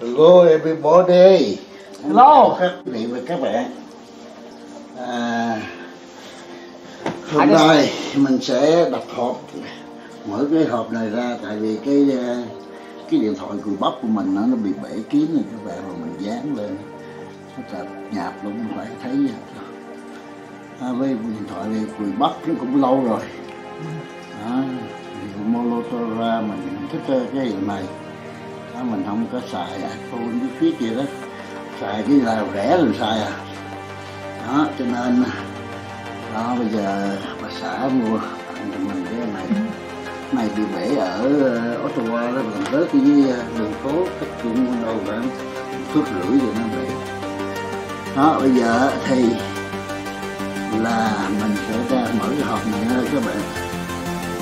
Hello everybody. Hello. Với các bạn. Hôm nay mình sẽ đặt hộp, mở cái hộp này ra, tại vì cái điện thoại cùi bắp của mình nó bị bể kín rồi các bạn, rồi mình dán lên nó chặt nhạt luôn, không phải thấy gì. Với điện thoại này cùi bắp nó cũng lâu rồi. Motorola mình thích cái hiệu này. Mình không có xài iPhone với phí gì đó, xài cái là rẻ làm xài à. Đó, cho nên đó, bây giờ bà xã mua tặng cho mình cái này bị bể ở Ottawa đó, mình tới cái đường phố cách cũng đâu khoảng phút rưỡi rồi nó bể. Đó, bây giờ thì là mình sẽ ra mở cái hộp này thôi các bạn.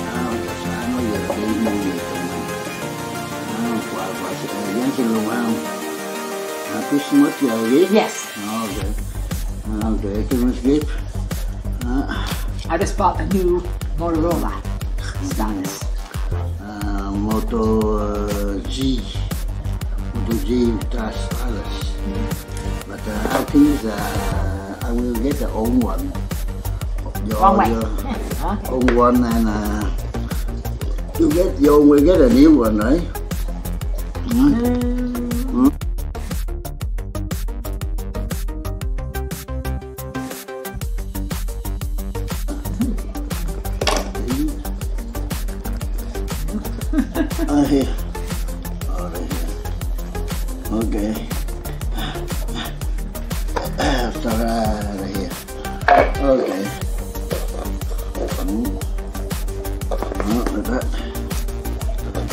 Đó, bà xã bây giờ đi mua gì quả Jensen luôn không? Christmas gift? Yes. Oh, okay. Okay, Christmas gift. I just bought a new Motorola Stylus. Moto G Stylus. But I think I will get the old one. Your old one, and you will get a new one, right? Okay. After right here. Okay. Like that.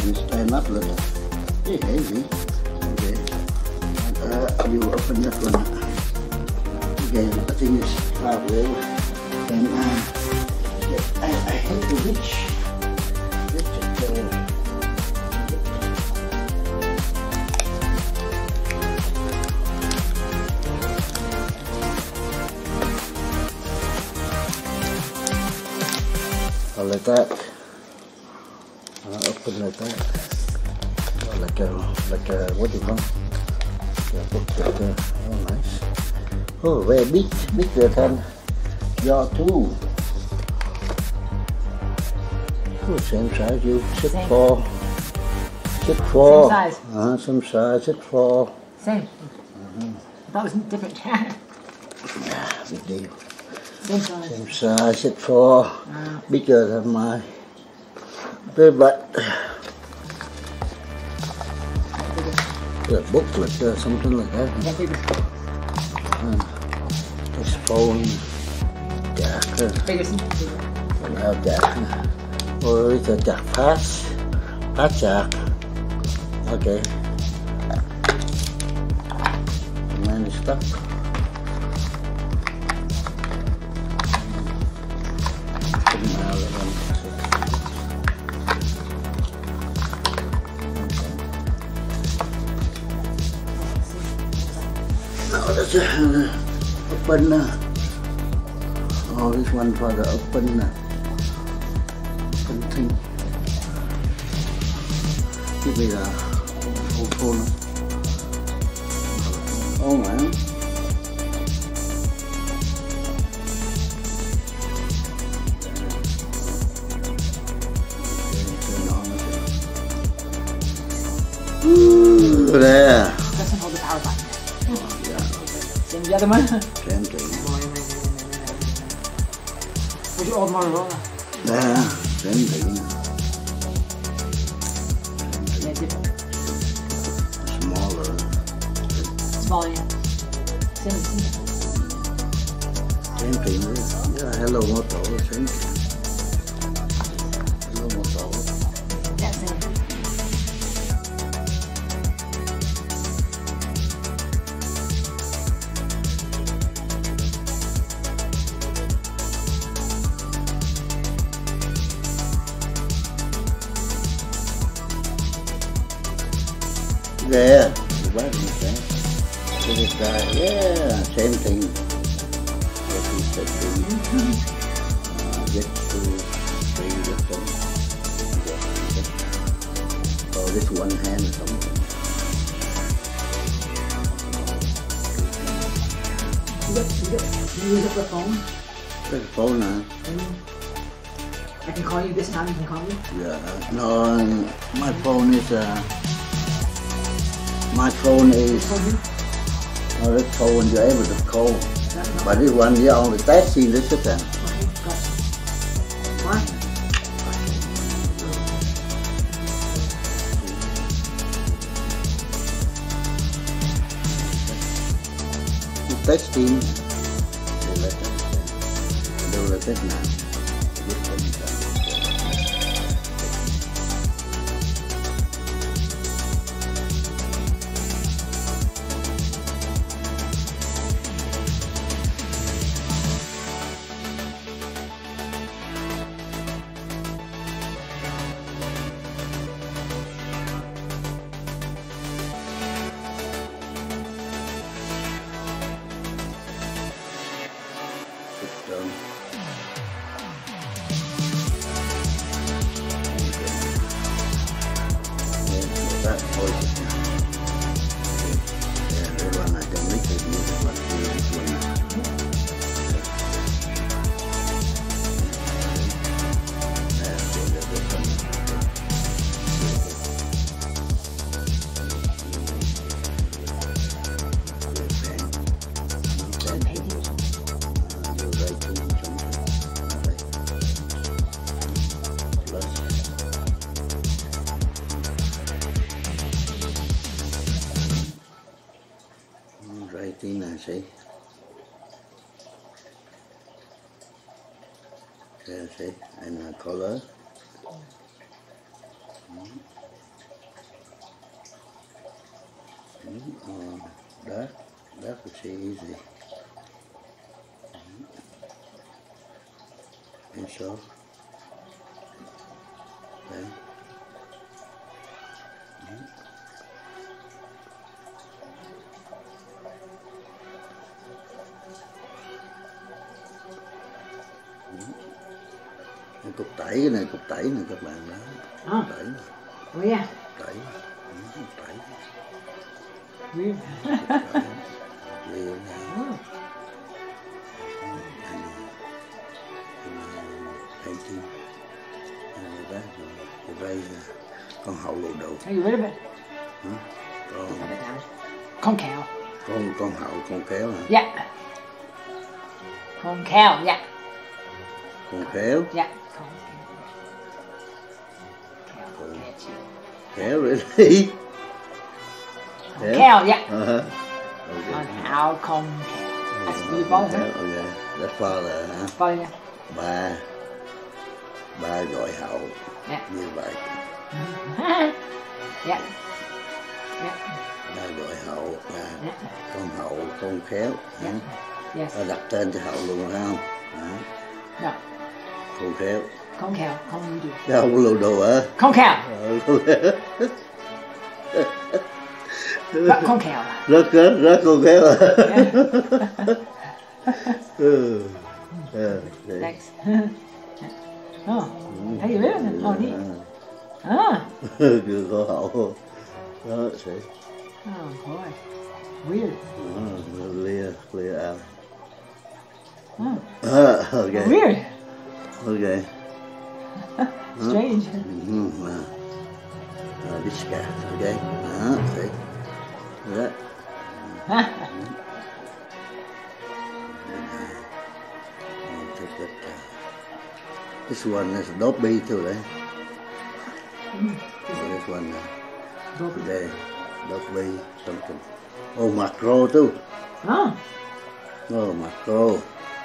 You stand up a little. Hey, easy. Okay. You open that one. Okay. I think it's halfway. And I hate to reach. Like that. Open like that. Like a what do you call? Like a book right there. Oh, nice. Oh, very bigger than your two. Oh, same size. You six four. Same size. Same size. 6'4". Same. That was different. Big deal. Same size, 6'4", bigger than my big butt. The booklet or something like that. This phone, jacket. Well, jacket. Or it's a jack pass. That's jack. Okay. And then it's stuck. That's open. Oh, this one for the open thing. This is old phone. Oh man. Ooh, there. Doesn't hold the power button. Same the other one? Same thing. Would you old Motorola? Yeah, same thing. Yeah, different. Smaller. Smaller, yeah. Same thing. Same thing, yeah. Hello Motorola, same thing. Hello Motorola. Yeah, same thing. Yeah, this guy. Yeah, same thing. Get to bring this one. Or this one hand or something. You use up the phone? There's a phone now. I can call you this time, you can call me? Yeah, no, my phone is, no, this phone you're able to call. No. But this one, you're only texting this system. Okay, got it. What? Texting, they let us that voice now. Everyone I can make it music like this one thing I say. There I say, and a color. That would say easy. And so, okay. Cục tẩy này các bạn đó. Cục tẩy. Ủa à? Tẩy. Cục tẩy. Nguyên. Nguyên. Thấy chưa? Đó rồi. Con hậu lộ đầu. Thấy vậy đấy. Hả? Con kẹo. Con hậu con kéo hả? Dạ. Con kẹo dạ. Con kéo. Dạ. Khéo rồi đi. Khéo, yeah. How come? That's beautiful. Okay. That's father, huh? Father, yeah. Ba gọi hậu. Yeah. Như vậy. Yeah. Yeah. Ba gọi hậu là con hậu, con khéo. Yeah. Yes. Ta đặt tên cho hậu luôn phải không? Hả? Dạ. Con khéo. Không khéo, không gì. Không lù đồ hả? Không khéo. Rất không khéo à? Rất không khéo à? Thanks. Oh, thấy gì biết không? Thôi đi. À. Cứ có hậu. Đó, see. Oh boy. Weird. Clear out. Okay. Weird. Okay. Strange. This guy, okay? See? That. This one is Dobby too, right? This one, today, Dobby something. Oh, macro too. Oh. Oh, macro.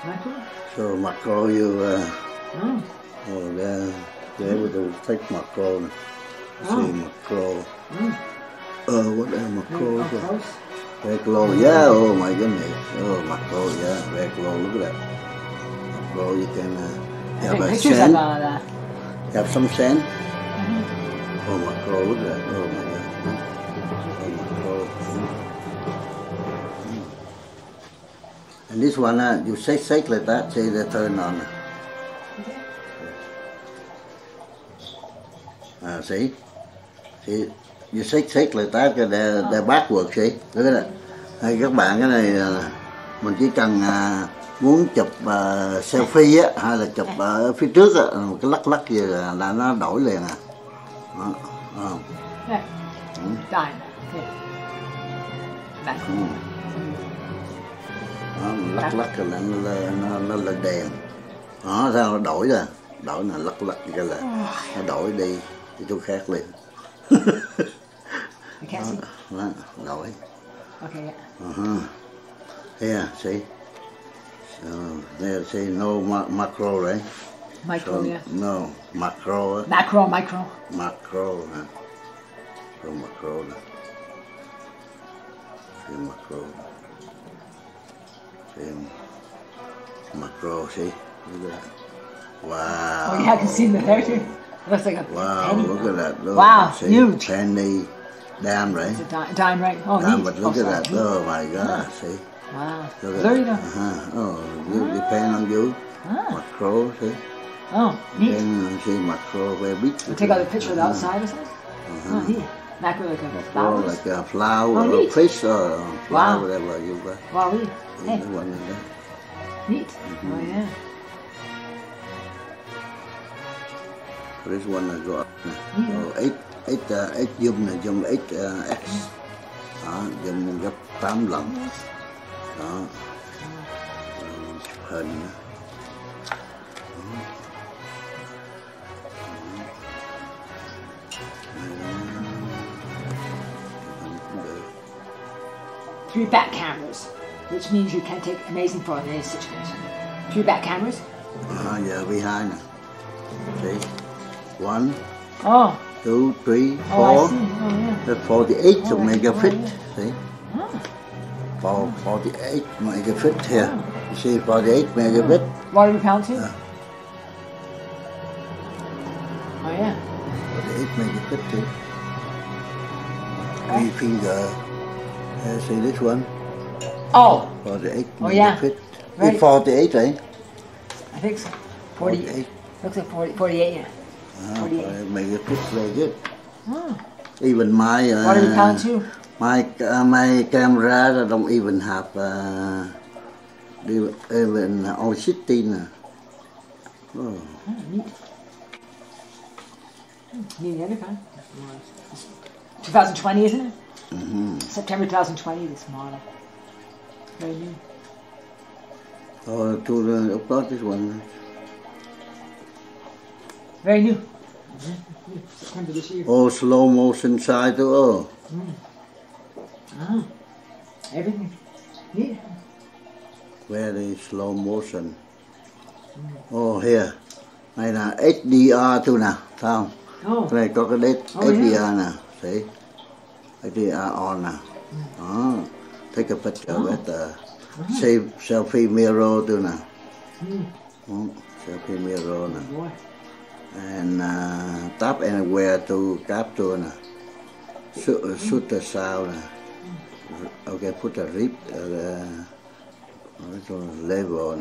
Macro. So macro, you. Oh. Oh, yeah. They're able to take macro. See macro. What are macro? Red glow. Yeah. Oh my goodness. Oh macro. Yeah. Red glow. Look at that. Macro. You can have a sand. Have some sand. Oh macro. Look at that. Oh my God. Oh macro. And this one, you shake like that. See they turn on. See? See? You shake like that, they're backward, see? Look at that. Các bạn cái này mình chỉ cần muốn chụp selfie á, hay là chụp ở phía trước á, một cái lắc lắc gì là nó đổi liền à. Đó, không? Đó, lắc lắc là nó lên đèn. Đó, sao nó đổi ra, đổi là lắc lắc cái là nó đổi đi cái chỗ khác liền. Đó, đổi. Okay. Here, see. So there, see, no macro, right? Micro, so, yeah. No, macro. Macro, micro. Macro, huh? So macro. See, macro. See, macro, see? Look at that. Wow. Oh, yeah, I can see the hair too. Looks like a wow, penny. Wow, look at that. Look, wow, see, huge. Penny. Dime, right? It's a dime, right? Oh, dime, but look at that. Neat. Oh, my God, yeah. See? Wow. Look at that. Oh, depend on you. Macro, see? Oh, neat. Depend, see, macro, very big. We'll take out a picture of the outside or something? Oh, neat. Macro like a flower? Like a flower, oh, or a fish, or a flower, wow. Whatever you buy. Wow, neat. Hey. Neat. Mm-hmm. Oh, yeah. This one has got 8 zoom này, zoom 8x, zoom gấp 8 lần, đó, hình, three back cameras, which means you can take amazing photos in any situation. Three back cameras. Yeah, behind. See, one. Oh. 2, 3, 4, oh, yeah. 48 oh, megafit, see? Oh. 48 megafit here, oh. You see 48 megafit. What are we counting? Oh yeah. 48 megafit here. Okay. 3 finger, see this one? Oh! 48 megafit. Yeah. Right. 48, right? I think so. 48. Looks like 48, yeah. Make a picture like it. Even my my camera don't even have even all sitting. Oh, neat. Neat every time. 2020, isn't it? Mm-hmm. September 2020. This model. Very new. Oh, to upload this one. Very new. September this year. Oh, slow motion side to all. Everything. Yeah. Very slow motion. Oh, here. Này là HDR too nè, sao? Oh. Này có cái đếch HDR nè, thấy? HDR on nè. Đó. Take a picture with the selfie mirror too nè. Selfie mirror nè. And tap anywhere to capture, shoot the sound. Okay, put a rip level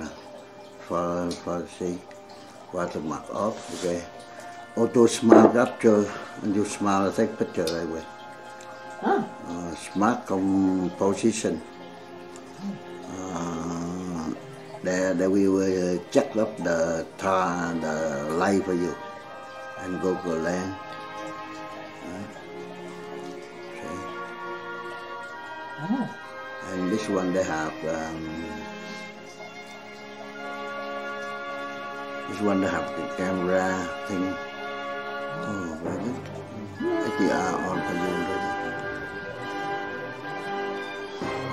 for see watermark off. Okay, auto smart capture and you smart take picture right away. Smart composition. They will check up the light for you and go to the land. And this one they have the camera thing. Oh, very good. HDR on for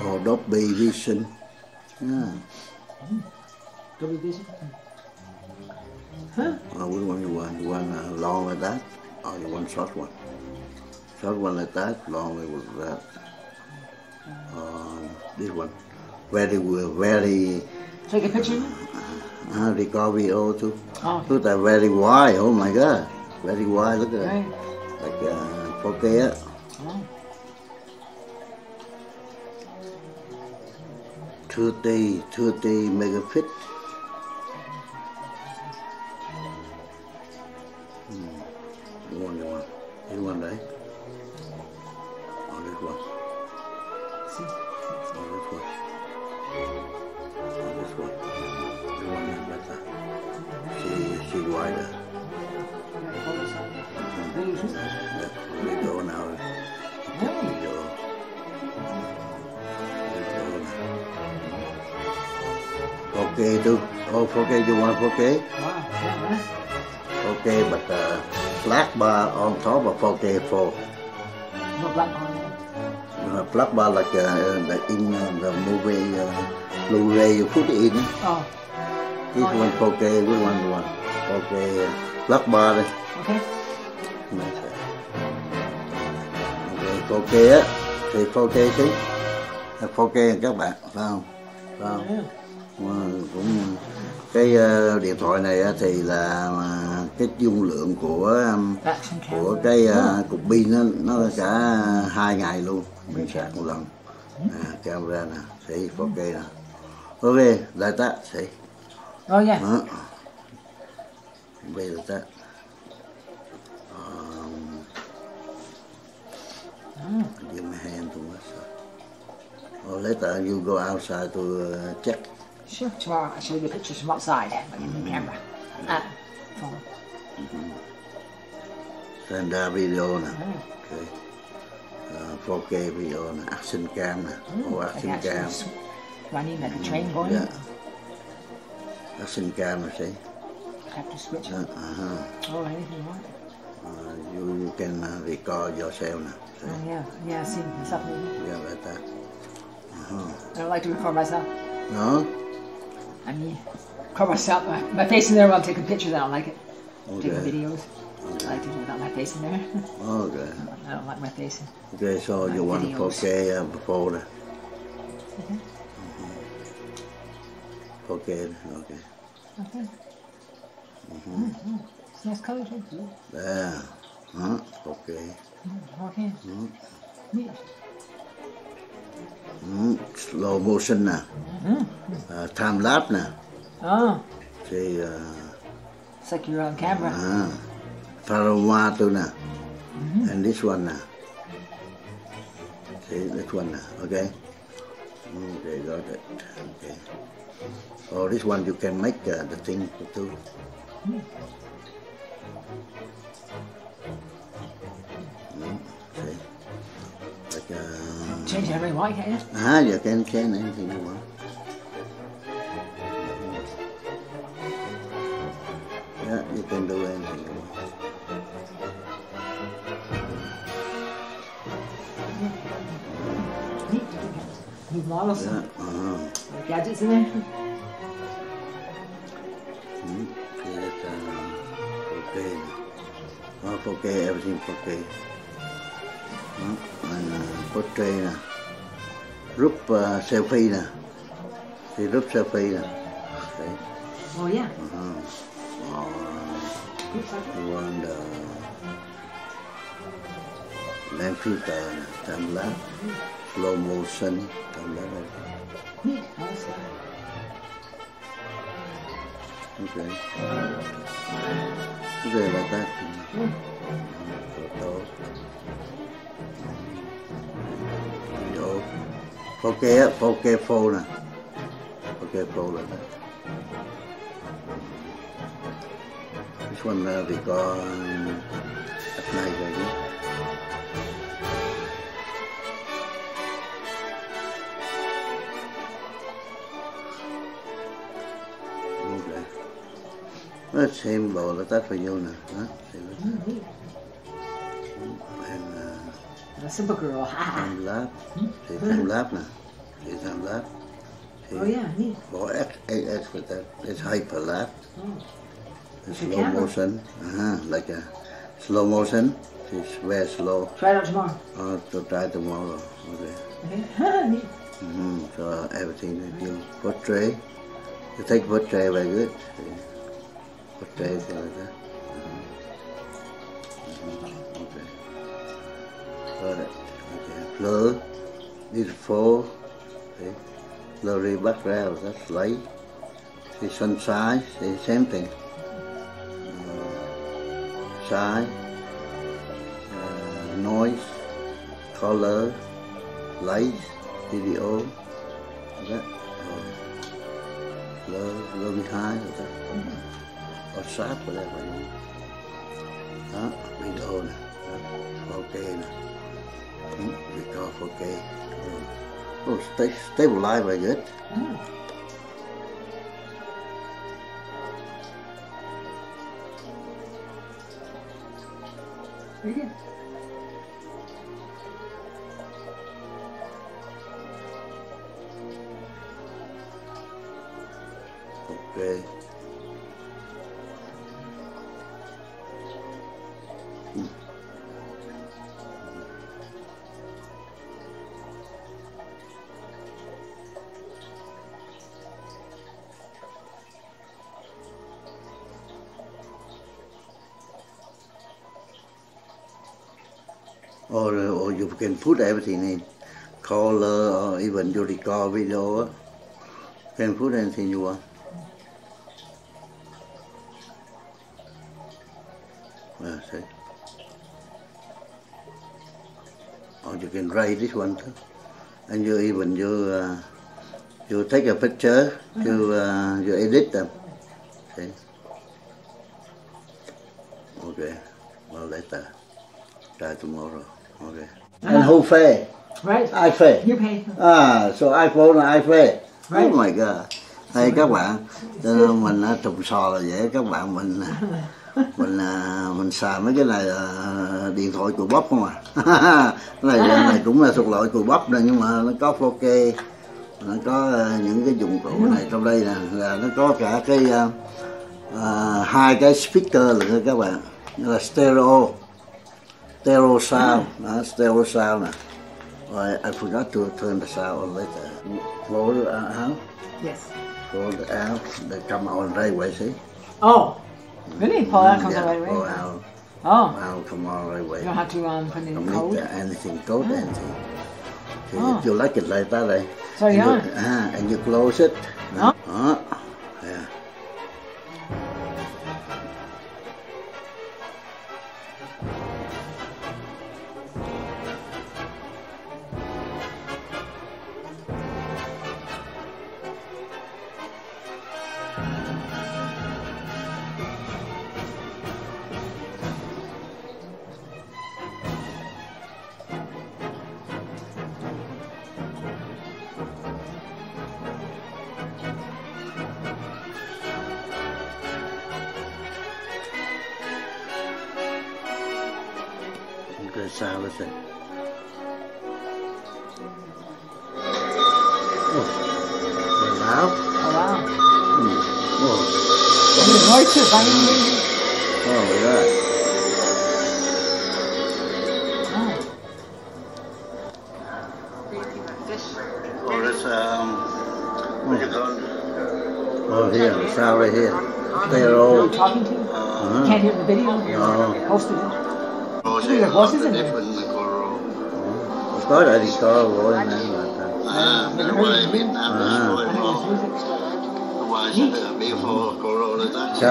you already. Oh, Dolby Vision. Yeah. Double vision? Huh? Which one you want? You want long like that, or you want short one? Short one like that, long like that. This one, very. Take a picture. Recovery too. Oh. Look at very wide. Oh my God, very wide. Look at that. Like 4K. Oh. 30 megafit. This one, right? Or this one? See? Or this one? one. The one is better. She wider. That's the door now. The door. 4K too. Oh, 4K, you want 4K? Okay, but black bar on top of 4K4. No black bar. Black bar like in the movie Blu-ray you put in. Oh. This oh, one 4K, this one 4K black bar. Okay. Nice. Okay, 4K á, thì 4K chứ. 4K các bạn, phải không? Phải không? Yeah. Cũng cái điện thoại này thì là cái dung lượng của cái cục pin nó cả 2 ngày luôn, mình sạc một lần. Camera nè, see 4K nè. Ok, lại ta, see. Oh yeah. Bây giờ ta. Give my hand to myself. Oh, later you go outside to check. Sure, tomorrow I should give you pictures from outside in the camera. Phone. Send a video now. Okay. 4K video now. Action cam now. Oh, action cam. Running like a train going. Yeah. Action cam, see? I have to switch. Oh, anything you want. You can record yourself now. Yeah, see myself. Yeah, like that. I don't like to record myself. No? I mean, record myself, my face in there while I'm taking pictures, I don't like it. Okay. Taking videos, okay. I like to do without my face in there. Okay. I don't like my face in there. Okay, so you want 4K before that? Okay, okay. Okay. It's nice color too. Yeah. Okay. Okay. Yeah. Slow motion nè, time lapse nè. Thì it's like you're on camera. Panorama too nè. And this one nè. See this one nè. Okay. Okay, got it. Okay. Oh, this one you can make the thing too. See. Like change every white hair. You can change anything you want. Yeah, you can do anything you want. New models. Gadgets in there. Okay. Oh, 4K, everything 4K. Portrait nè, group selfie nè, thì group selfie nè. Oh yeah. You want the lens filter nè, time lapse, slow motion, time lapse. Okay. Okay, like that. Photo. 4K á, 4K full nè. 4K full là nè. This one we got at night rồi nhé. Okay. Nó xem bộ là tắt phải vô nè. Đó, xem bộ. A simple girl. Time lapse. Say time lapse now. Say time lapse. Oh yeah, neat. Or X with that. It's hyper lapse. It's slow motion. Like a slow motion. It's very slow. Try it out tomorrow. To try tomorrow. Okay. Okay. Neat. So everything that you portray. You take portray very good. Portray like that. Got it. Okay. Blur, beautiful. Okay. Blurry background, that's light. See sunshine, see same thing. Shine, noise, color, light, video. That. low behind, or trap, whatever you want. Huh? We go now. Huh? Okay now. Hmm? We go for okay. Oh, stable line very good. Very good. Okay. Or you can put everything in, color or even you record video, you can put anything you want. See. Or you can write this one too, and you even you take a picture, you edit them. See. Okay, well later, try tomorrow. Okay. And who pay? Right. I pay. You pay. Ah, so iPhone I pay. Right. Oh my God. Hey các bạn, mình trùng sò là vậy các bạn, mình xài mấy cái này điện thoại cùi bắp không à. Này cũng là thuộc loại cùi bắp nè, nhưng mà nó có 4K, nó có những cái dụng cụ này trong đây nè, là nó có cả cái hai cái speaker nữa các bạn, là stereo sound, stereo sound nè. Right, I forgot to turn the sound on later. Fold it out. Yes. Fold it out. They come out right away, see? Oh. Really? Pull out comes out right away? Pull out. Oh. Out come out right away. You don't have to put it in cold? Anything cold, anything. So you like it like that, right? So and yeah. You, and you close it. Oh. Yeah. Stylus in. Oh, that's what you call it? Oh, here, the sound right here. They're all talking to you. Can't hear the video. No. The horses in there. Of course, I recall a war in Vietnam. So,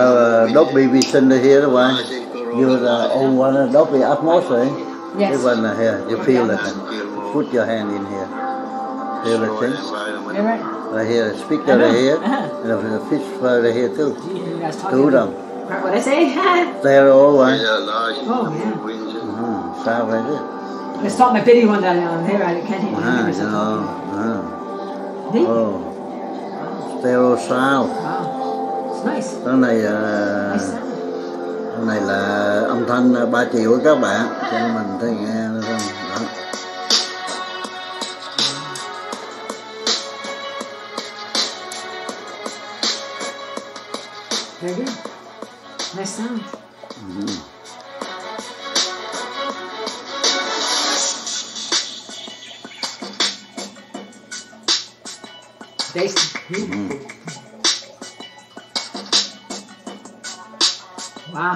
don't be wishing to hear the one. You own one, don't be utmost, right? Yes. This one here, you feel it. Put your hand in here. Feel the thing. Right here, the speaker right here, and the fish right here too. Two of them. What I say? They're all right. Oh, yeah. Let's stop my video one day on here, I can't even remember something. Oh, stereo sound. Wow, it's nice. Cái này là âm thanh 3 triệu của các bạn, cho nên mình thấy nghe nó không? Đó. Very good. Nice sound. Wow.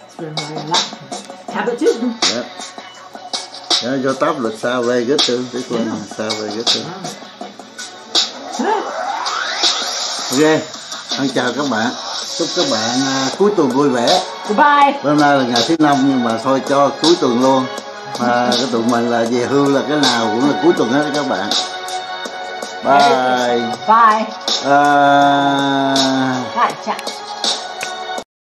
It's been very relaxing. Tablet too. Yep. Yeah, your tablet sounds very good too. This one sounds very good too. Ok, xin chào các bạn. Chúc các bạn cuối tuần vui vẻ. Goodbye. Hôm nay là ngày thứ 5 nhưng mà thôi cho cuối tuần luôn. Mà cái tụi mình là về hưu là cái nào cũng là cuối tuần hết các bạn. Bye. Bye. Bye. Ciao.